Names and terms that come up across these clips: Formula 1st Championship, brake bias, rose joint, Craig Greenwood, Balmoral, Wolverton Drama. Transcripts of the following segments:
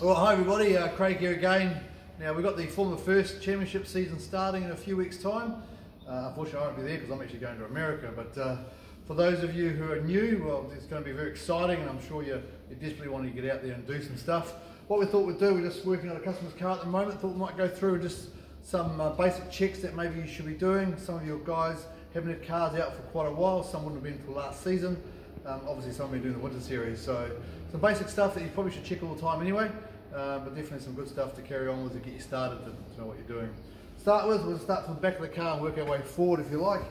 Well, hi everybody, Craig here again. Now we've got the Formula 1st Championship season starting in a few weeks' time. Unfortunately I won't be there because I'm actually going to America, but for those of you who are new, well, it's going to be very exciting and I'm sure you desperately want to get out there and do some stuff. What we thought we'd do, we're just working on a customer's car at the moment, thought we might go through just some basic checks that maybe you should be doing. Some of your guys haven't had cars out for quite a while, some wouldn't have been for last season. Obviously some of you doing the winter series, so some basic stuff that you probably should check all the time anyway, but definitely some good stuff to carry on with to get you started to know what you're doing. Start with, we'll start from the back of the car and work our way forward if you like.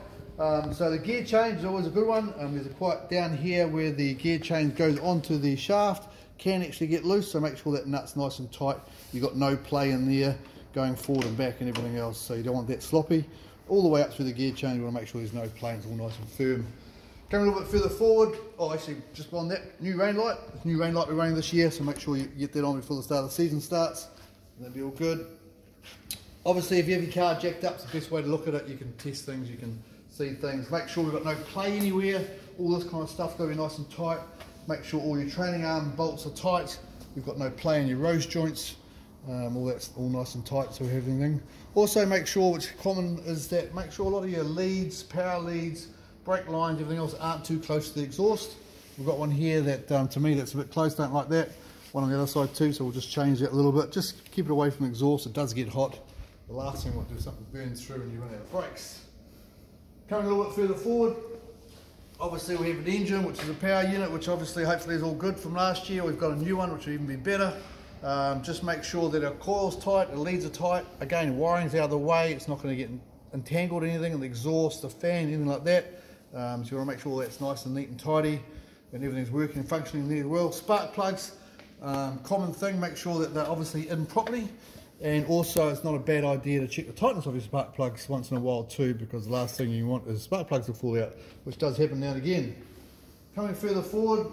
So the gear change is always a good one. There's a quite down here where the gear change goes onto the shaft, can actually get loose, so make sure that nut's nice and tight. You've got no play in there going forward and back and everything else, so you don't want that sloppy. All the way up through the gear change, you want to make sure there's no play, it's all nice and firm. Coming a little bit further forward, oh actually just on that, new rain light we're running this year, so make sure you get that on before the start of the season starts, that'll be all good. Obviously if you have your car jacked up, it's the best way to look at it, you can test things, you can see things, make sure we've got no play anywhere, all this kind of stuff gotta be nice and tight, make sure all your training arm bolts are tight, you've got no play in your rose joints, all that's all nice and tight, so we have everything. Also make sure, which is common, is that make sure a lot of your leads, power leads, brake lines, everything else aren't too close to the exhaust. We've got one here that to me that's a bit close, don't like that. One on the other side too, so we'll just change that a little bit. Just keep it away from the exhaust, it does get hot. The last thing we'll do is something burns through and you run out of brakes. Coming a little bit further forward, obviously we have an engine which is a power unit, which obviously hopefully is all good from last year. We've got a new one which will even be better. Just make sure that our coil's tight, the leads are tight. Again, wiring's out of the way, it's not going to get entangled in anything, in the exhaust, the fan, anything like that. So you want to make sure that's nice and neat and tidy and everything's working and functioning really well. Spark plugs, common thing, make sure that they're obviously in properly, and also it's not a bad idea to check the tightness of your spark plugs once in a while too, because the last thing you want is spark plugs to fall out, which does happen now and again. Coming further forward,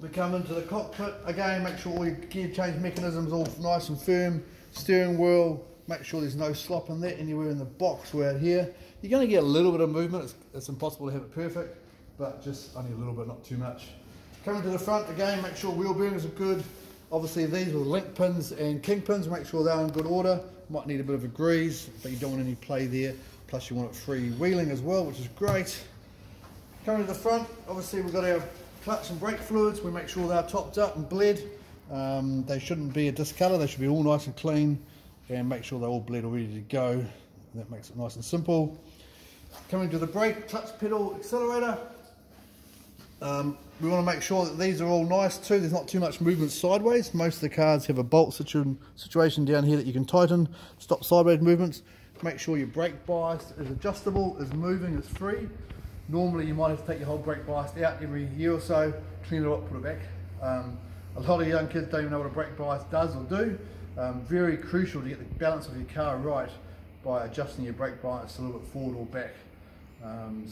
we come into the cockpit. Again, make sure all your gear change mechanisms all nice and firm, steering wheel, make sure there's no slop in that anywhere in the box or out here. You're going to get a little bit of movement, it's impossible to have it perfect, but just only a little bit, not too much. Coming to the front again, make sure wheel bearings are good. Obviously these with link pins and king pins, make sure they're in good order. Might need a bit of a grease, but you don't want any play there, plus you want it free wheeling as well, which is great. Coming to the front, obviously we've got our clutch and brake fluids, we make sure they're topped up and bled. They shouldn't be a discolour, they should be all nice and clean, and make sure they're all bled or ready to go. That makes it nice and simple. Coming to the brake, clutch pedal, accelerator. We want to make sure that these are all nice too. There's not too much movement sideways. Most of the cars have a bolt situation down here that you can tighten, stop sideways movements. Make sure your brake bias is adjustable, is moving, is free. Normally you might have to take your whole brake bias out every year or so, clean it up, put it back. A lot of young kids don't even know what a brake bias does or do. Very crucial to get the balance of your car right by adjusting your brake bias a little bit forward or back.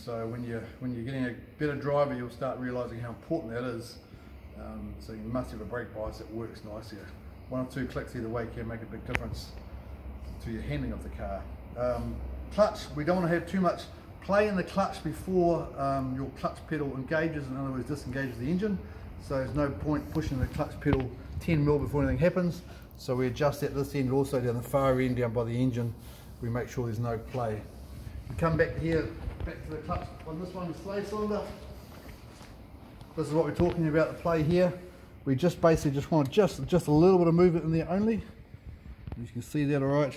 So when you're getting a better driver, you'll start realising how important that is. So you must have a brake bias that works nicer. One or two clicks either way can make a big difference to your handling of the car. Clutch, we don't want to have too much play in the clutch before your clutch pedal engages, in other words disengages the engine. So there's no point pushing the clutch pedal 10mm before anything happens. So we adjust at this end, also down the far end, down by the engine. We make sure there's no play. We come back here, back to the clutch on this one, slave cylinder. This is what we're talking about, the play here. We just basically just want just a little bit of movement in there only. And you can see that, all right,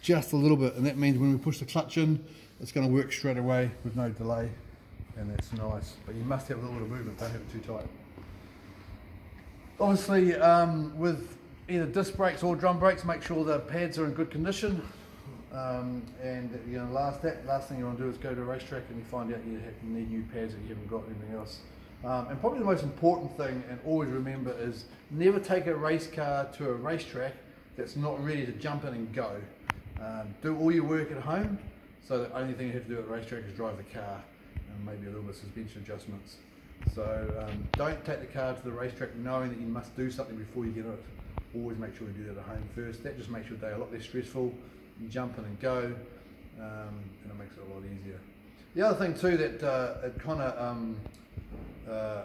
just a little bit. And that means when we push the clutch in, it's going to work straight away with no delay. And that's nice. But you must have a little bit of movement, don't have it too tight. Obviously, with either disc brakes or drum brakes, make sure the pads are in good condition. And you know, last thing you want to do is go to a racetrack and you find out you need new pads that you haven't got, anything else. And probably the most important thing, and always remember, is never take a race car to a racetrack that's not ready to jump in and go. Do all your work at home, so the only thing you have to do at the racetrack is drive the car and maybe a little bit of suspension adjustments. So don't take the car to the racetrack knowing that you must do something before you get it. Always make sure you do that at home first. That just makes your day a lot less stressful. You jump in and go, and it makes it a lot easier. The other thing too that it kind of,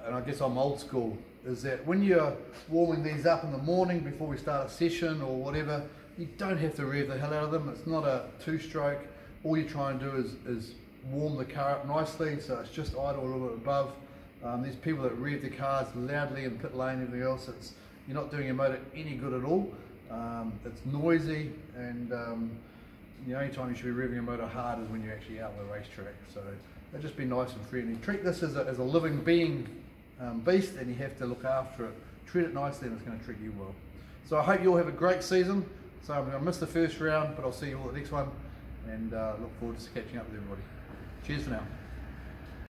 and I guess I'm old school, is that when you're warming these up in the morning before we start a session or whatever, you don't have to rev the hell out of them. It's not a two-stroke. All you try and do is warm the car up nicely, so it's just idle a little bit above. There's people that rev the cars loudly in pit lane and everything else. You're not doing your motor any good at all. It's noisy, and the only time you should be revving your motor hard is when you're actually out on the racetrack. So it'll just be nice and friendly. Treat this as a living being beast, and you have to look after it. Treat it nicely and it's going to treat you well. So I hope you all have a great season. So I'm going to miss the first round, but I'll see you all at the next one, and look forward to catching up with everybody. Cheers for now.